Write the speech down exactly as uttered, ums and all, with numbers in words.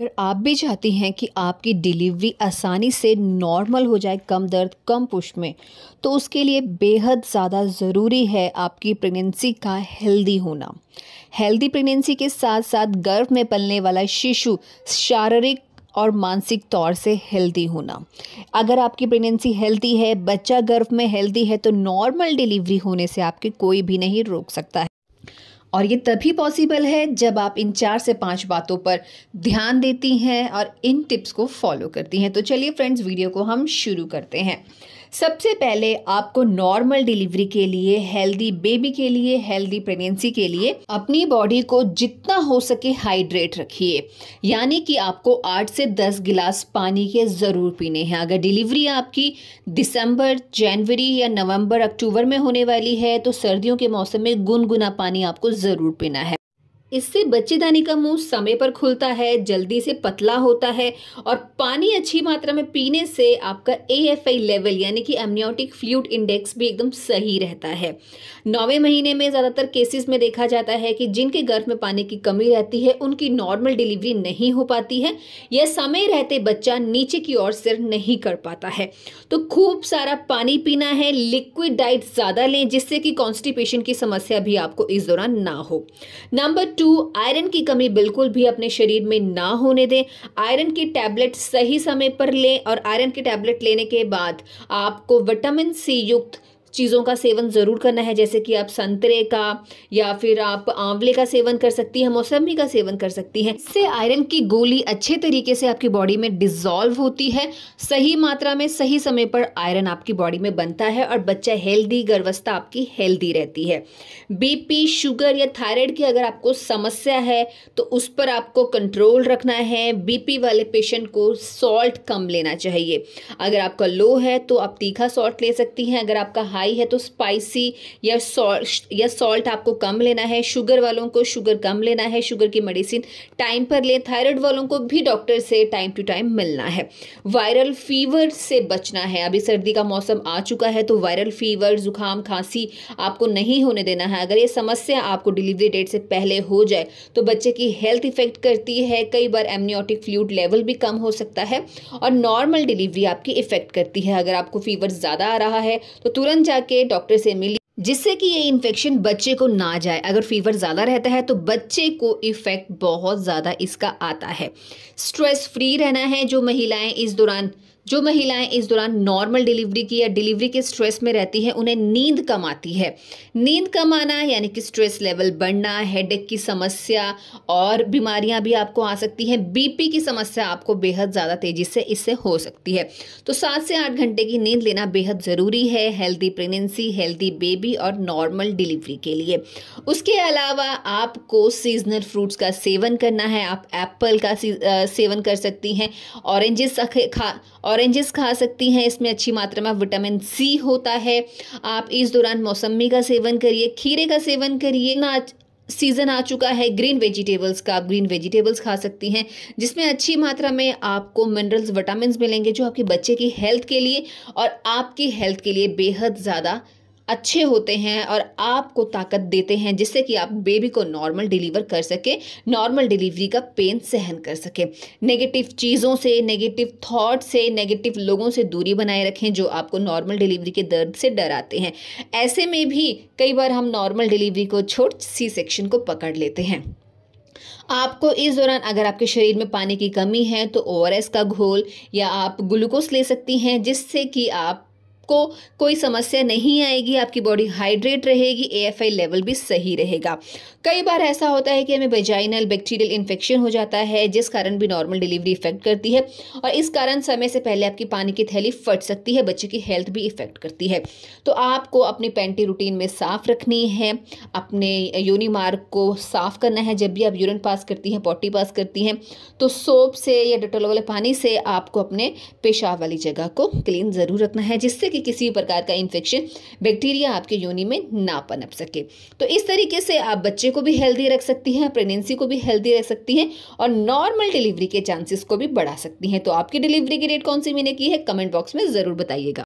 अगर आप भी चाहती हैं कि आपकी डिलीवरी आसानी से नॉर्मल हो जाए, कम दर्द कम पुश में, तो उसके लिए बेहद ज़्यादा ज़रूरी है आपकी प्रेगनेंसी का हेल्दी होना। हेल्दी प्रेगनेंसी के साथ साथ गर्भ में पलने वाला शिशु शारीरिक और मानसिक तौर से हेल्दी होना। अगर आपकी प्रेगनेंसी हेल्दी है, बच्चा गर्भ में हेल्दी है, तो नॉर्मल डिलीवरी होने से आपके कोई भी नहीं रोक सकता है। और ये तभी पॉसिबल है जब आप इन चार से पांच बातों पर ध्यान देती हैं और इन टिप्स को फॉलो करती हैं। तो चलिए फ्रेंड्स, वीडियो को हम शुरू करते हैं। सबसे पहले आपको नॉर्मल डिलीवरी के लिए, हेल्दी बेबी के लिए, हेल्दी प्रेगनेंसी के लिए अपनी बॉडी को जितना हो सके हाइड्रेट रखिए, यानी कि आपको आठ से दस गिलास पानी के ज़रूर पीने हैं। अगर डिलीवरी आपकी दिसंबर, जनवरी या नवंबर, अक्टूबर में होने वाली है तो सर्दियों के मौसम में गुनगुना पानी आपको ज़रूर पीना है। इससे बच्चेदानी का मुंह समय पर खुलता है, जल्दी से पतला होता है, और पानी अच्छी मात्रा में पीने से आपका ए एफ आई लेवल यानी कि एमनियोटिक फ्लूइड इंडेक्स भी एकदम सही रहता है। नौवें महीने में ज़्यादातर केसेस में देखा जाता है कि जिनके गर्भ में पानी की कमी रहती है उनकी नॉर्मल डिलीवरी नहीं हो पाती है या समय रहते बच्चा नीचे की ओर सिर नहीं कर पाता है। तो खूब सारा पानी पीना है, लिक्विड डाइट ज़्यादा लें जिससे कि कॉन्स्टिपेशन की समस्या भी आपको इस दौरान ना हो। नंबर टू, आयरन की कमी बिल्कुल भी अपने शरीर में ना होने दें। आयरन की टैबलेट सही समय पर लें और आयरन की टैबलेट लेने के बाद आपको विटामिन सी युक्त चीज़ों का सेवन ज़रूर करना है, जैसे कि आप संतरे का या फिर आप आंवले का सेवन कर सकती हैं, मौसमी का सेवन कर सकती हैं। इससे आयरन की गोली अच्छे तरीके से आपकी बॉडी में डिसॉल्व होती है। सही मात्रा में सही समय पर आयरन आपकी बॉडी में बनता है और बच्चा हेल्दी, गर्भावस्था आपकी हेल्दी रहती है। बीपी, शुगर या थायराइड की अगर आपको समस्या है तो उस पर आपको कंट्रोल रखना है। बीपी वाले पेशेंट को सॉल्ट कम लेना चाहिए। अगर आपका लो है तो आप तीखा सॉल्ट ले सकती हैं, अगर आपका हाई है तो स्पाइसी या सॉल्ट या सॉल्ट आपको कम लेना है। शुगर वालों को शुगर कम लेना है, शुगर की मेडिसिन टाइम पर ले। थायराइड वालों को भी डॉक्टर से टाइम टू टाइम मिलना है। वायरल फीवर से बचना है। अभी सर्दी का मौसम आ चुका है तो वायरल फीवर, जुकाम, खांसी आपको नहीं होने देना है। अगर ये समस्या आपको डिलीवरी डेट से पहले हो जाए तो बच्चे की हेल्थ इफेक्ट करती है। कई बार एमनियोटिक फ्लूइड लेवल भी कम हो सकता है और नॉर्मल डिलीवरी आपकी इफेक्ट करती है। अगर आपको फीवर ज़्यादा आ रहा है तो तुरंत के डॉक्टर से मिली, जिससे कि ये इन्फेक्शन बच्चे को ना जाए। अगर फीवर ज़्यादा रहता है तो बच्चे को इफेक्ट बहुत ज़्यादा इसका आता है। स्ट्रेस फ्री रहना है। जो महिलाएं इस दौरान जो महिलाएं इस दौरान नॉर्मल डिलीवरी की या डिलीवरी के स्ट्रेस में रहती हैं उन्हें नींद कम आती है। नींद कम आना यानी कि स्ट्रेस लेवल बढ़ना, हेडेक की समस्या और बीमारियां भी आपको आ सकती हैं। बीपी की समस्या आपको बेहद ज़्यादा तेज़ी से इससे हो सकती है। तो सात से आठ घंटे की नींद लेना बेहद ज़रूरी है हेल्दी प्रेगनेंसी, हेल्दी बेबी और नॉर्मल डिलीवरी के लिए। उसके अलावा आपको सीजनल फ्रूट्स का सेवन करना है। आप एप्पल का सेवन कर सकती हैं, ऑरेंजेस खा ऑरेंजेस खा सकती हैं, इसमें अच्छी मात्रा में विटामिन सी होता है। आप इस दौरान मौसमी का सेवन करिए, खीरे का सेवन करिए। ना सीज़न आ चुका है ग्रीन वेजिटेबल्स का, आप ग्रीन वेजिटेबल्स खा सकती हैं जिसमें अच्छी मात्रा में आपको मिनरल्स, विटामिन मिलेंगे जो आपके बच्चे की हेल्थ के लिए और आपकी हेल्थ के लिए बेहद ज़्यादा अच्छे होते हैं और आपको ताकत देते हैं, जिससे कि आप बेबी को नॉर्मल डिलीवर कर सके, नॉर्मल डिलीवरी का पेन सहन कर सके। नेगेटिव चीज़ों से, नेगेटिव थॉट से, नेगेटिव लोगों से दूरी बनाए रखें जो आपको नॉर्मल डिलीवरी के दर्द से डराते हैं। ऐसे में भी कई बार हम नॉर्मल डिलीवरी को छोड़ सी सेक्शन को पकड़ लेते हैं। आपको इस दौरान अगर आपके शरीर में पानी की कमी है तो ओ आर एस का घोल या आप ग्लूकोज ले सकती हैं, जिससे कि आप को कोई समस्या नहीं आएगी, आपकी बॉडी हाइड्रेट रहेगी, ए एफ आई लेवल भी सही रहेगा। कई बार ऐसा होता है कि हमें वेजाइनल बैक्टीरियल इन्फेक्शन हो जाता है जिस कारण भी नॉर्मल डिलीवरी इफेक्ट करती है और इस कारण समय से पहले आपकी पानी की थैली फट सकती है, बच्चे की हेल्थ भी इफेक्ट करती है। तो आपको अपनी पैंटी रूटीन में साफ़ रखनी है, अपने योनि मार्ग को साफ करना है। जब भी आप यूरिन पास करती हैं, पॉटी पास करती हैं, तो सोप से या डेटॉल वाले पानी से आपको अपने पेशाब वाली जगह को क्लीन ज़रूर रखना है, जिससे कि किसी प्रकार का इंफेक्शन, बैक्टीरिया आपके योनि में ना पनप सके। तो इस तरीके से आप बच्चे को भी हेल्दी रख सकती हैं, प्रेगनेंसी को भी हेल्दी रख सकती हैं और नॉर्मल डिलीवरी के चांसेस को भी बढ़ा सकती हैं। तो आपकी डिलीवरी की डेट कौन सी महीने की है, कमेंट बॉक्स में ज़रूर बताइएगा।